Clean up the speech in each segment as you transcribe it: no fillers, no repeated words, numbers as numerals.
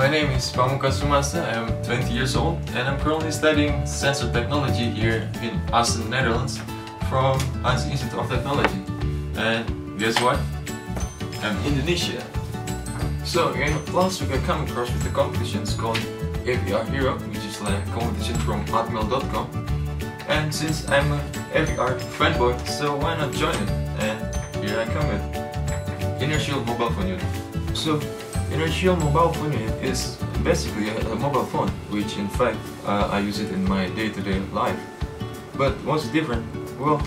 My name is Pamungkas Sumasta, I am 20 years old and I'm currently studying sensor technology here in Assen, Netherlands from Hanze Institute of Technology. And guess what? I'm in Indonesia. So in last week I come across with the competitions called AVR Hero, which is like a competition from atmel.com. And since I'm an AVR fanboy, so why not join it? And here I come with inertial mobile phone unit. So inertial mobile phone unit is basically a mobile phone, which in fact I use it in my day-to-day life. But what's different? Well,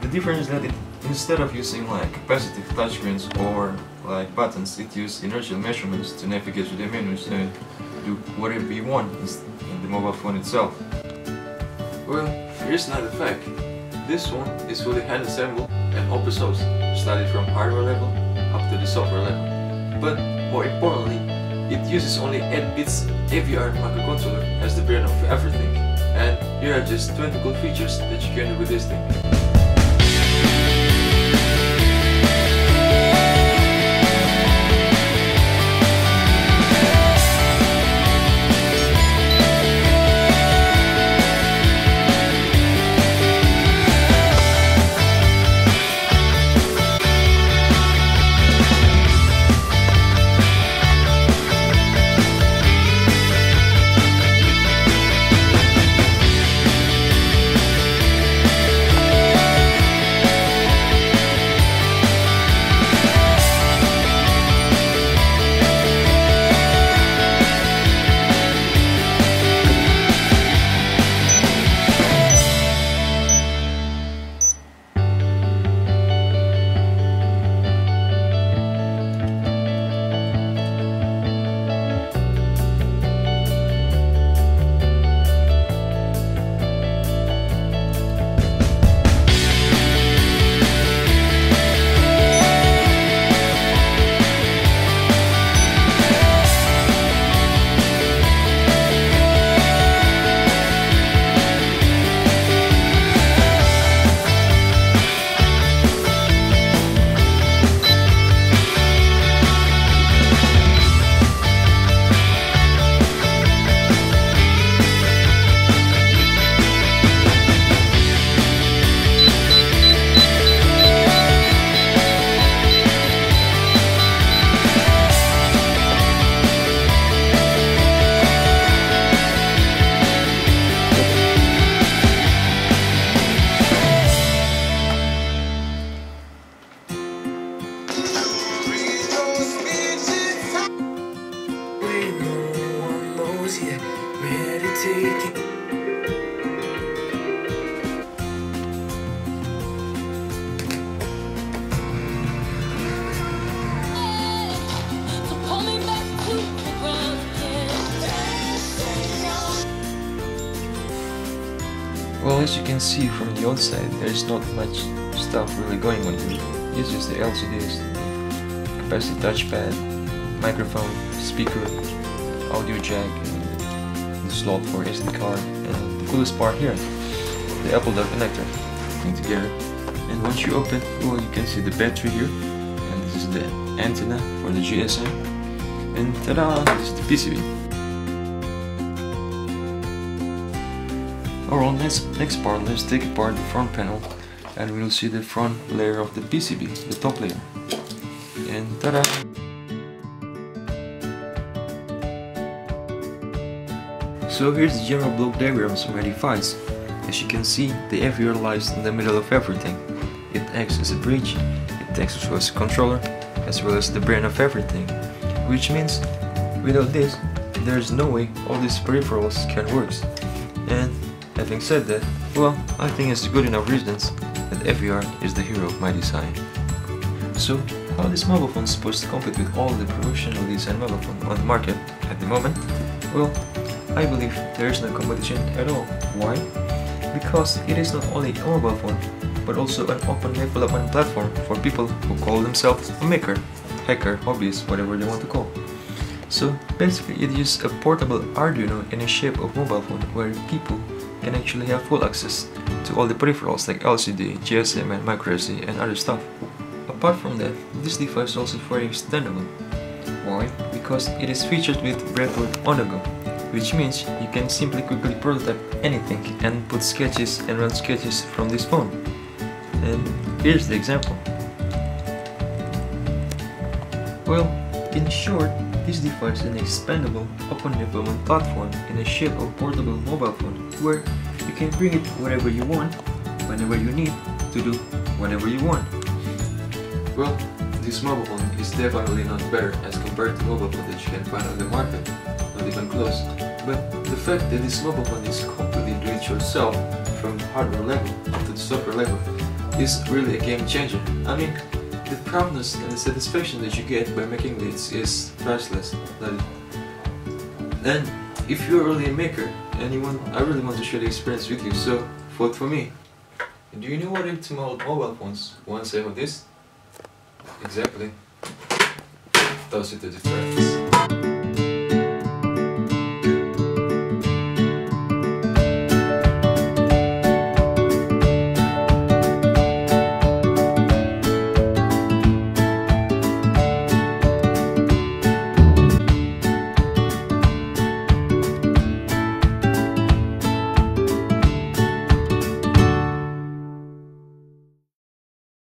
the difference is that it, instead of using like capacitive touchscreens or like buttons, it uses inertial measurements to navigate to the menus and do whatever you want in the mobile phone itself. Well, here's another fact. This one is fully hand assembled and open source, started from hardware level up to the software level. But more importantly, it uses only 8 bits AVR microcontroller as the brain of everything. And here are just 20 cool features that you can do with this thing. Well, as you can see from the outside, there's not much stuff really going on here. It's just the LCDs, capacitive touchpad, microphone, speaker, audio jack, and the slot for SD card, and the coolest part here, the Apple dock connector, putting together. And once you open, well, you can see the battery here, and this is the antenna for the GSM, and ta-da, this is the PCB. Alright, next part, let's take apart the front panel and we'll see the front layer of the PCB, the top layer. And ta-da! So here's the general block diagrams from device. As you can see, the AVR lies in the middle of everything. It acts as a bridge, it acts as well as a controller, as well as the brain of everything. Which means, without this, there's no way all these peripherals can work. And having said that, well, I think it's good enough reasons that AVR is the hero of my design. So, how this mobile phone is supposed to compete with all the professional design mobile phone on the market at the moment? Well, I believe there is no competition at all. Why? Because it is not only a mobile phone, but also an open development platform for people who call themselves a maker, hacker, hobbyist, whatever they want to call. So, basically it uses a portable Arduino in the shape of mobile phone where people can actually have full access to all the peripherals like LCD, GSM and microSD and other stuff. Apart from that, this device is also very extendable. Why? because it is featured with Breadboard on the go, which means you can simply quickly prototype anything and put sketches and run sketches from this phone. And here's the example. Well, in short, this device is an expandable, open development platform in the shape of portable mobile phone, where you can bring it wherever you want, whenever you need, to do whatever you want. Well, this mobile phone is definitely not better as compared to mobile phone that you can find on the market, not even close, but the fact that this mobile phone is completely do-it-yourself from the hardware level to the software level is really a game changer. I mean, the proudness and the satisfaction that you get by making this is priceless. And if you're really a maker, I really want to share the experience with you, so vote for me. Do you know what happened to my old mobile phones once I have this? Exactly. Toss it to the trash.